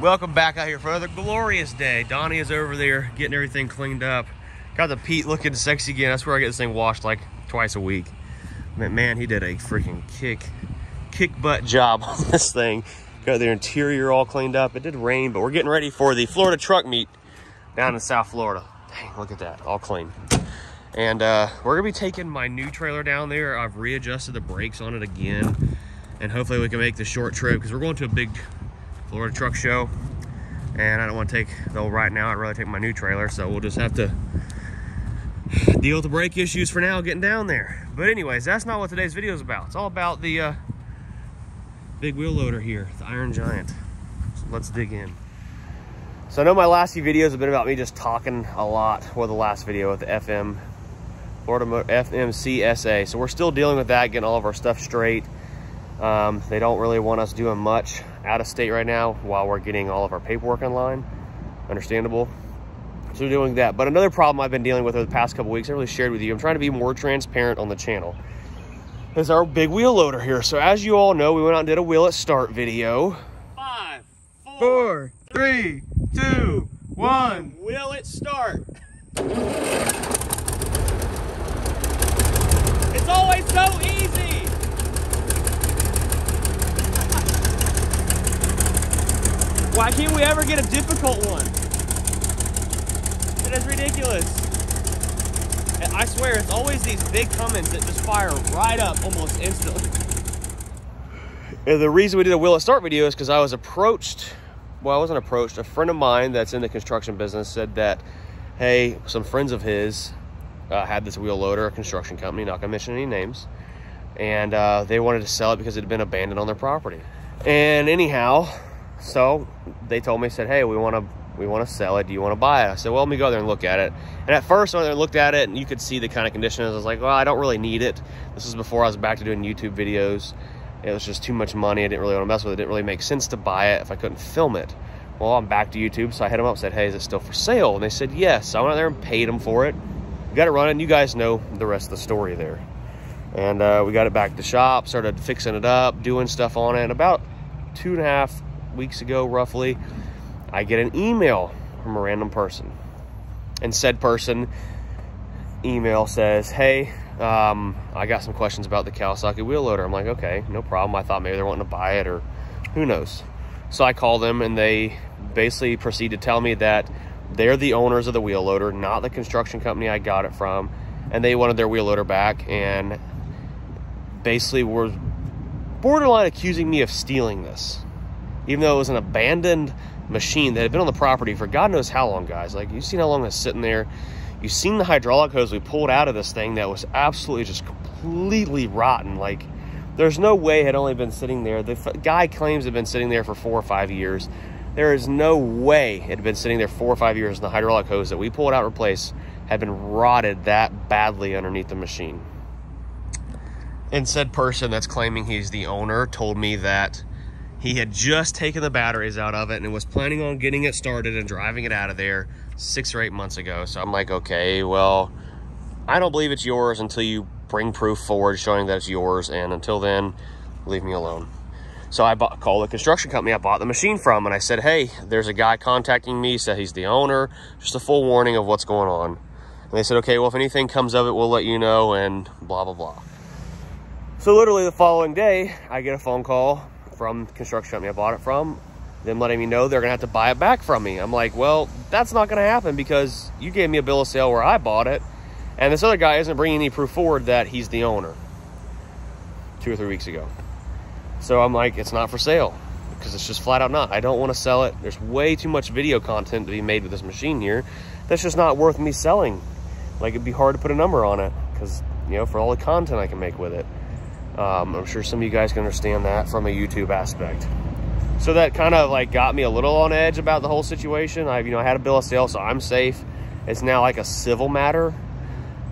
Welcome back out here for another glorious day. Donnie is over there getting everything cleaned up. Got the Pete looking sexy again. That's where I get this thing washed like twice a week. Man, he did a freaking kick butt job on this thing. Got their interior all cleaned up. It did rain, but we're getting ready for the Florida truck meet down in South Florida. Dang, look at that, all clean. And we're gonna be taking my new trailer down there. I've readjusted the brakes on it again, and hopefully we can make the short trip because we're going to a big Florida truck show, and I don't want to take the old right now. I'd rather take my new trailer, so we'll just have to deal with the brake issues for now getting down there. But anyways, that's not what today's video is about. It's all about the big wheel loader here, the Iron Giant. So let's dig in. So I know my last few videos have been about me just talking a lot. Well, the last video with the FM, Florida FMCSA. So we're still dealing with that, getting all of our stuff straight. They don't really want us doing much out of state right now while we're getting all of our paperwork online. Understandable. So we're doing that. But another problem I've been dealing with over the past couple weeks, I really shared with you, I'm trying to be more transparent on the channel, is our big wheel loader here. So as you all know, we went out and did a wheel at start video. 5, 4, 3, 2, 1. Wheel at start. It's always so easy. Why can't we ever get a difficult one? It is ridiculous. And I swear, it's always these big Cummins that just fire right up almost instantly. And the reason we did a wheel at start video is because I was approached, well, I wasn't approached, a friend of mine that's in the construction business said that, hey, some friends of his had this wheel loader, a construction company, not gonna mention any names, and they wanted to sell it because it had been abandoned on their property. And anyhow, so they told me, said, hey, we want to sell it. Do you want to buy it? I said, well, let me go there and look at it. And at first I went there and looked at it, and you could see the kind of condition. I was like, well, I don't really need it. This is before I was back to doing YouTube videos. It was just too much money. I didn't really want to mess with it. It didn't really make sense to buy it if I couldn't film it. Well, I'm back to YouTube, so I hit them up and said, hey, is it still for sale? And they said, yes. So I went out there and paid them for it. We got it running. You guys know the rest of the story there. And we got it back to the shop, started fixing it up, doing stuff on it. And about 2.5 weeks ago roughly, I get an email from a random person, and said person email says, hey, I got some questions about the Kawasaki wheel loader. I'm like, okay, no problem. I thought maybe they're wanting to buy it, or who knows. So I call them, and they basically proceed to tell me that they're the owners of the wheel loader, not the construction company I got it from, and they wanted their wheel loader back, and basically were borderline accusing me of stealing this, even though it was an abandoned machine that had been on the property for God knows how long, guys. Like, you've seen how long it's sitting there. You've seen the hydraulic hose we pulled out of this thing that was absolutely just completely rotten. Like, there's no way it had only been sitting there. The guy claims it had been sitting there for 4 or 5 years. There is no way it had been sitting there 4 or 5 years, and the hydraulic hose that we pulled out and replaced had been rotted that badly underneath the machine. And said person that's claiming he's the owner told me that he had just taken the batteries out of it and was planning on getting it started and driving it out of there 6 or 8 months ago. So I'm like, okay, well, I don't believe it's yours until you bring proof forward showing that it's yours. And until then, leave me alone. So I called the construction company I bought the machine from, and I said, hey, there's a guy contacting me, said he's the owner, just a full warning of what's going on. And they said, okay, well, if anything comes of it, we'll let you know, and blah, blah, blah. So literally the following day, I get a phone call from the construction company I bought it from, them letting me know they're gonna have to buy it back from me. I'm like, well, that's not gonna happen because you gave me a bill of sale where I bought it, and this other guy isn't bringing any proof forward that he's the owner 2 or 3 weeks ago. So I'm like, it's not for sale, because it's just flat out not. I don't want to sell it. There's way too much video content to be made with this machine here. That's just not worth me selling. Like, it'd be hard to put a number on it, because, you know, for all the content I can make with it. I'm sure some of you guys can understand that from a YouTube aspect. So that kind of like got me a little on edge about the whole situation. I had a bill of sale, so I'm safe. It's now like a civil matter,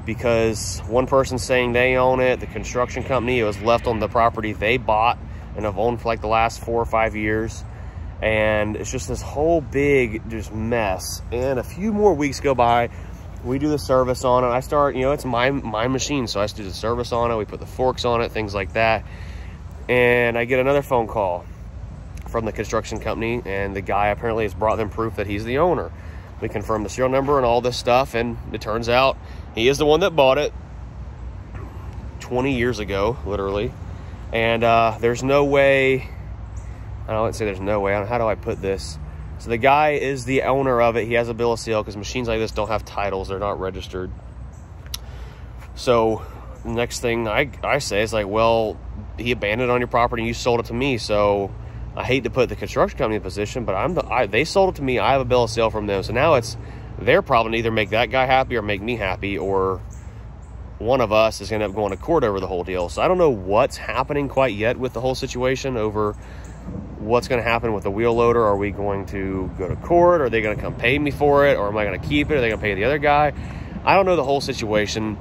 because one person's saying they own it, the construction company, it was left on the property they bought and have owned for like the last 4 or 5 years. And it's just this whole big just mess. And a few more weeks go by. We do the service on it. I start, it's my machine, so I do the service on it. We put the forks on it, things like that. And I get another phone call from the construction company, and the guy apparently has brought them proof that he's the owner. We confirmed the serial number and all this stuff, and it turns out he is the one that bought it 20 years ago, literally. And there's no way, I wouldn't say there's no way, how do I put this? So the guy is the owner of it. He has a bill of sale because machines like this don't have titles. They're not registered. So the next thing I say is like, well, he abandoned it on your property and you sold it to me. So I hate to put the construction company in position, but they sold it to me. I have a bill of sale from them. So now it's their problem to either make that guy happy or make me happy, or one of us is going to end up going to court over the whole deal. So I don't know what's happening quite yet with the whole situation over what's going to happen with the wheel loader. Are we going to go to court? Are they going to come pay me for it? Or am I going to keep it? Are they going to pay the other guy? I don't know the whole situation.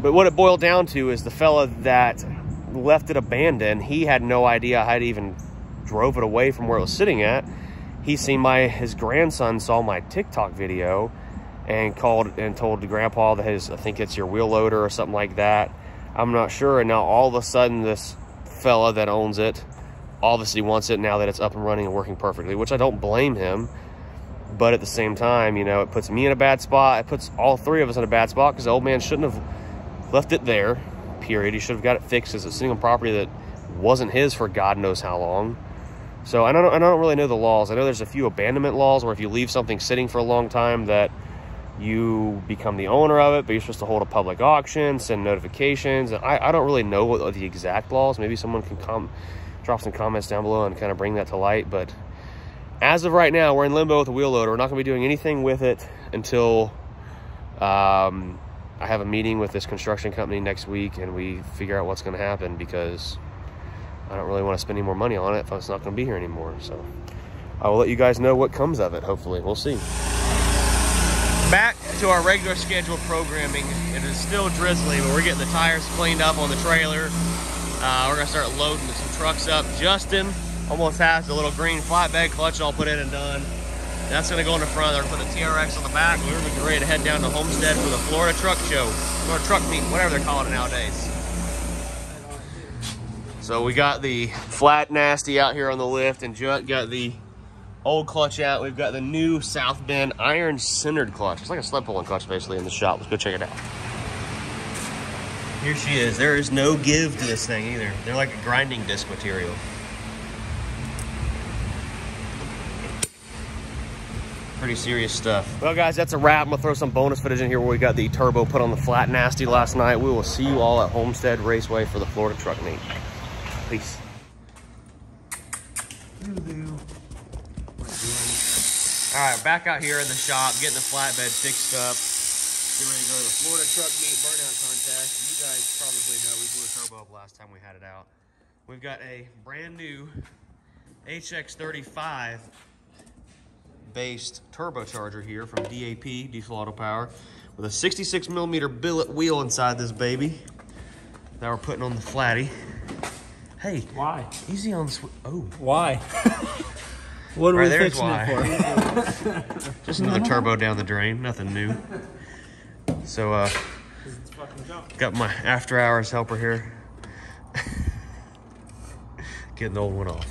But what it boiled down to is the fella that left it abandoned, he had no idea I'd even drove it away from where it was sitting at. He seen his grandson saw my TikTok video and called and told grandpa that I think it's your wheel loader or something like that. I'm not sure. And now all of a sudden this fella that owns it obviously wants it now that it's up and running and working perfectly, which I don't blame him. But at the same time, you know, it puts me in a bad spot. It puts all three of us in a bad spot because the old man shouldn't have left it there, period. He should have got it fixed as a single property that wasn't his for God knows how long. So I don't really know the laws. I know there's a few abandonment laws where if you leave something sitting for a long time that you become the owner of it, but you're supposed to hold a public auction, send notifications. And I don't really know what the exact laws. Maybe someone can drop some comments down below and kind of bring that to light. But as of right now, we're in limbo with the wheel loader. We're not going to be doing anything with it until I have a meeting with this construction company next week and we figure out what's going to happen, because I don't really want to spend any more money on it if it's not going to be here anymore. So I will let you guys know what comes of it. Hopefully we'll see. Back to our regular scheduled programming. It is still drizzly, but we're getting the tires cleaned up on the trailer. We're gonna start loading some trucks up. Justin almost has the little green flatbed clutch all put in and done. That's gonna go in the front. They're gonna put a TRX on the back. We're gonna be ready to head down to Homestead for the Florida Truck Show, Florida Truck Meet, whatever they're calling it nowadays. So we got the flat nasty out here on the lift, and Judd got the old clutch out. We've got the new South Bend iron centered clutch. It's like a sled pulling clutch basically in the shop. Let's go check it out. Here she is. There is no give to this thing either. They're like a grinding disc material. Pretty serious stuff. Well guys, that's a wrap. I'm gonna throw some bonus footage in here where we got the turbo put on the flat nasty last night. We will see you all at Homestead Raceway for the Florida Truck Meet. Peace. All right, back out here in the shop, getting the flatbed fixed up. We're ready to go to the Florida Truck Meet Burnout Contest. You guys probably know we blew a turbo up last time we had it out. We've got a brand new HX35 based turbocharger here from DAP, Diesel Auto Power, with a 66 millimeter billet wheel inside this baby that we're putting on the flatty. Hey, why? Easy on the switch. Oh, why? What are we fixing it for? Just another turbo down the drain, nothing new. So, got my after hours helper here. Getting the old one off.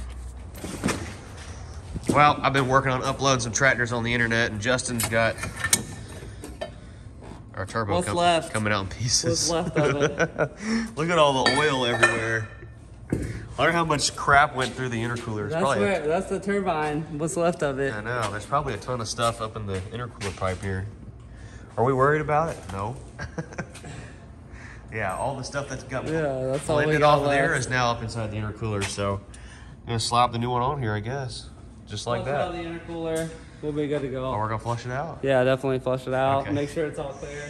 Well, I've been working on uploading some tractors on the internet, and Justin's got our turbo coming out in pieces. What's left of it? Look at all the oil everywhere. I wonder how much crap went through the intercooler. That's the turbine, what's left of it. I know, there's probably a ton of stuff up in the intercooler pipe here. Are we worried about it? No. Yeah, all the stuff that's got blended off of there is now up inside the intercooler, so I'm gonna slap the new one on here, I guess. Just like that. Flush out the intercooler, we'll be good to go. Oh, we're gonna flush it out? Yeah, definitely flush it out. Okay. Make sure it's all clear.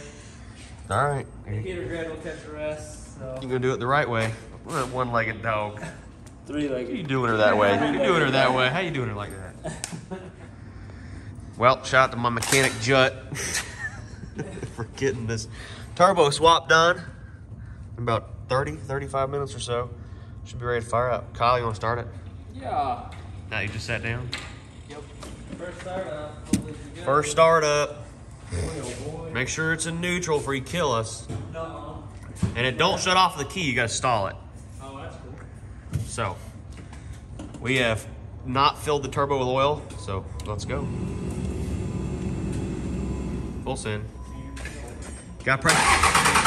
All right. The heater grid will catch the rest, so. You're gonna do it the right way. What a one-legged dog. Three-legged. You doing her that way. You doing her that way. How you doing her like that? Well, shout out to my mechanic, Judd, for getting this turbo swap done in about 30, 35 minutes or so. Should be ready to fire up. Kyle, you want to start it? Yeah. Now you just sat down? Yep. First startup. First startup. Make sure it's in neutral before you kill us. No. And it don't shut off the key, you gotta stall it. Oh, that's cool. So, we have not filled the turbo with oil, so let's go. Full send. Got pressure.